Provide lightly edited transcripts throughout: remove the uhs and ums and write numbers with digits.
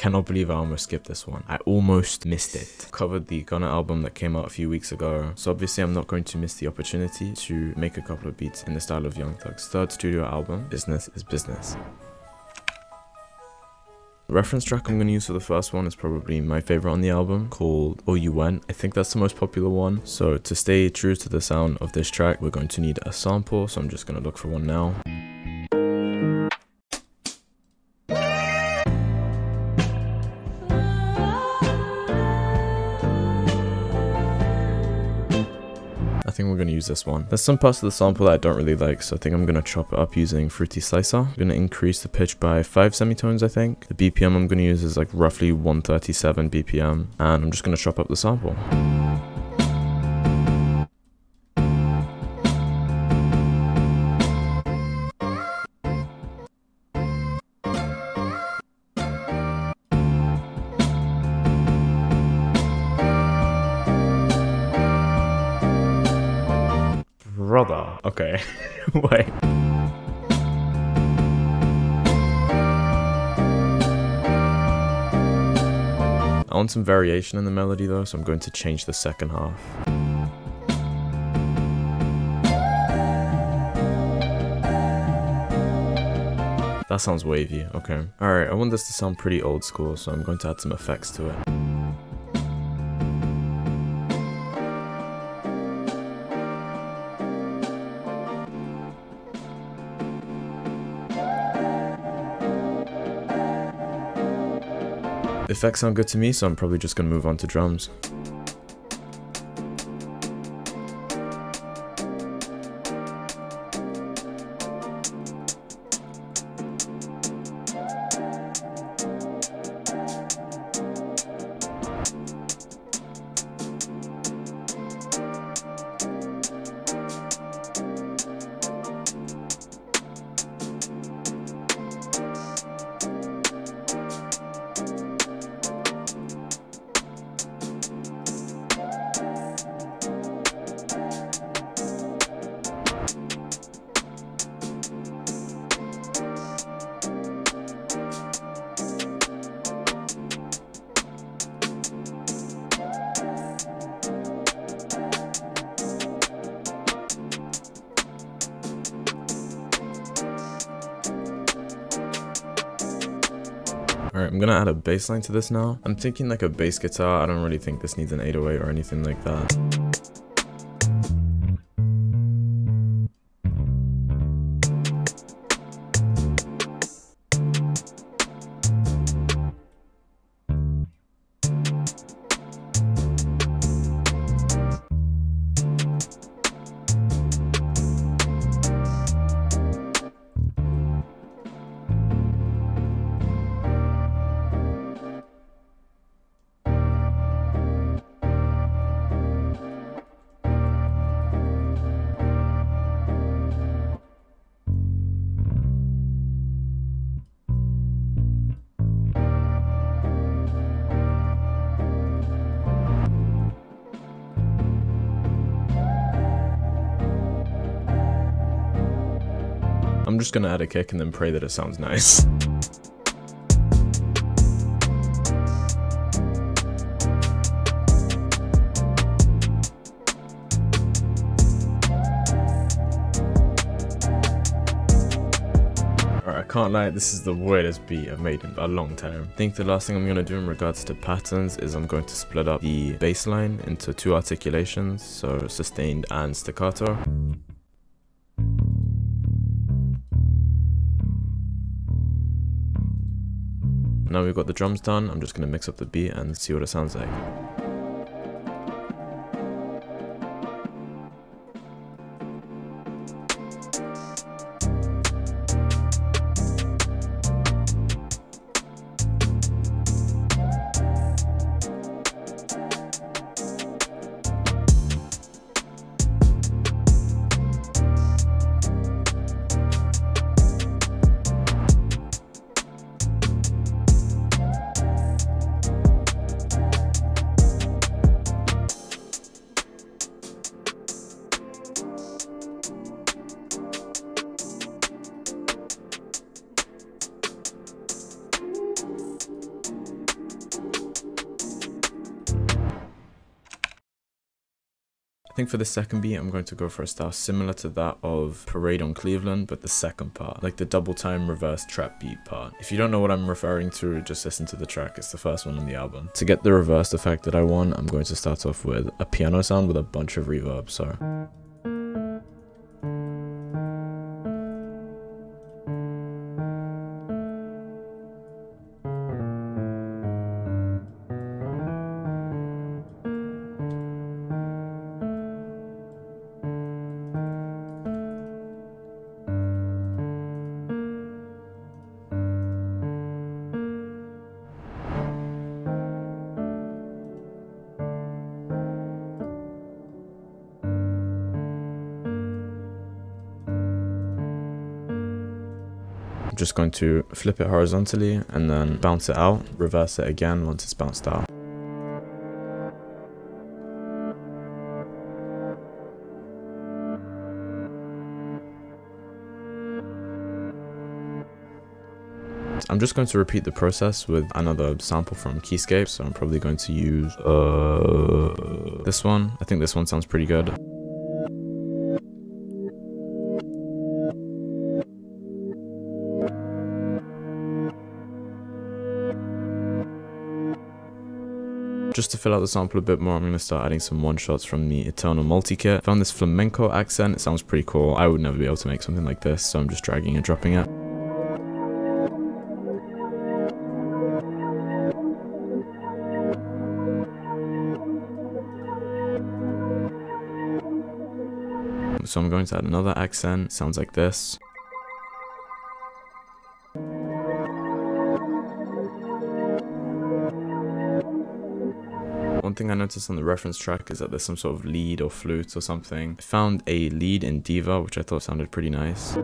Cannot believe I almost skipped this one. I almost missed it. Covered the Gunna album that came out a few weeks ago, so obviously I'm not going to miss the opportunity to make a couple of beats in the style of Young Thugs' third studio album, Business is Business. The reference track I'm going to use for the first one is probably my favorite on the album, called "All oh You Went." I think that's the most popular one. So to stay true to the sound of this track, we're going to need a sample. So I'm just going to look for one now. I think we're going to use this one. There's some parts of the sample that I don't really like, so I think I'm going to chop it up using Fruity Slicer. I'm going to increase the pitch by 5 semitones, I think. The BPM I'm going to use is like roughly 137 BPM, and I'm just going to chop up the sample. Brother. Okay. Wait. I want some variation in the melody though, so I'm going to change the second half. That sounds wavy. Okay. Alright, I want this to sound pretty old school, so I'm going to add some effects to it. Effects sound good to me, so I'm probably just going to move on to drums. Alright, I'm gonna add a bass line to this now. I'm thinking like a bass guitar. I don't really think this needs an 808 or anything like that. I'm just gonna add a kick and then pray that it sounds nice. Alright, I can't lie, this is the weirdest beat I've made in a long time. I think the last thing I'm gonna do in regards to patterns is I'm going to split up the bass line into 2 articulations, so sustained and staccato. Now we've got the drums done, I'm just going to mix up the beat and see what it sounds like. think for the second beat, I'm going to go for a style similar to that of Parade on Cleveland, but the second part, like the double time reverse trap beat part. If you don't know what I'm referring to, just listen to the track. It's the first one on the album. To get the reversed effect that I want, I'm going to start off with a piano sound with a bunch of reverb, so. Just going to flip it horizontally and then bounce it out, reverse it again once it's bounced out. I'm just going to repeat the process with another sample from Keyscape, so I'm probably going to use this one. I think this one sounds pretty good. Just to fill out the sample a bit more, I'm going to start adding some one-shots from the Eternal Multi Kit. Found this flamenco accent, it sounds pretty cool. I would never be able to make something like this, so I'm just dragging and dropping it. So I'm going to add another accent, sounds like this. One thing I noticed on the reference track is that there's some sort of lead or flute or something. I found a lead in Diva, which I thought sounded pretty nice.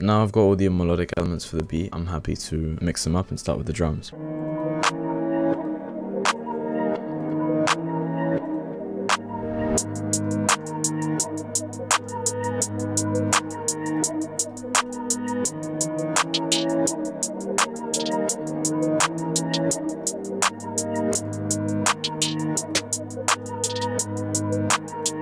Now I've got all the melodic elements for the beat, I'm happy to mix them up and start with the drums.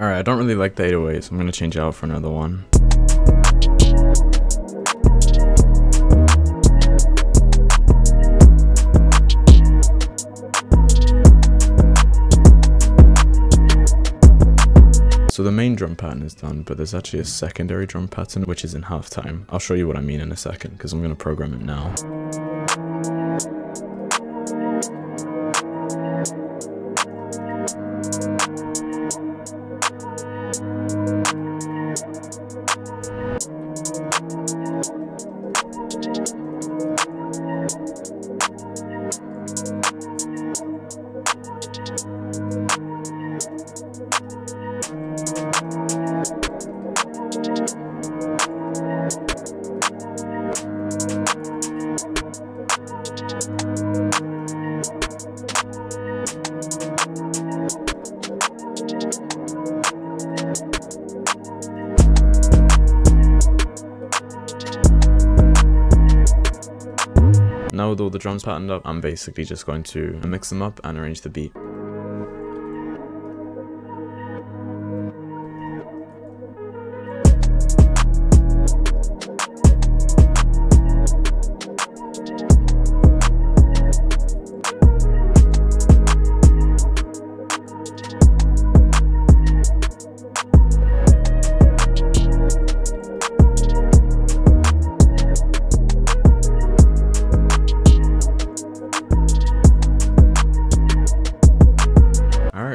Alright, I don't really like the 808s, so I'm going to change it out for another one. So the main drum pattern is done, but there's actually a secondary drum pattern which is in half time. I'll show you what I mean in a second because I'm going to program it now. Now with all the drums patterned up, I'm basically just going to mix them up and arrange the beat.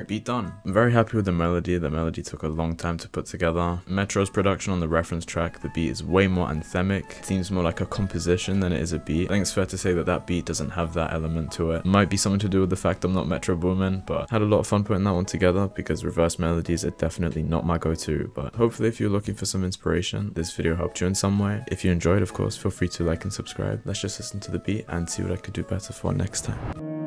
be done. I'm very happy with the melody. The melody took a long time to put together. Metro's production on the reference track, the beat is way more anthemic. It seems more like a composition than it is a beat. I think it's fair to say that that beat doesn't have that element to it. Might be something to do with the fact I'm not Metro Boomin, but had a lot of fun putting that one together because reverse melodies are definitely not my go-to. But hopefully if you're looking for some inspiration, this video helped you in some way. If you enjoyed, of course, feel free to like and subscribe. Let's just listen to the beat and see what I could do better for next time.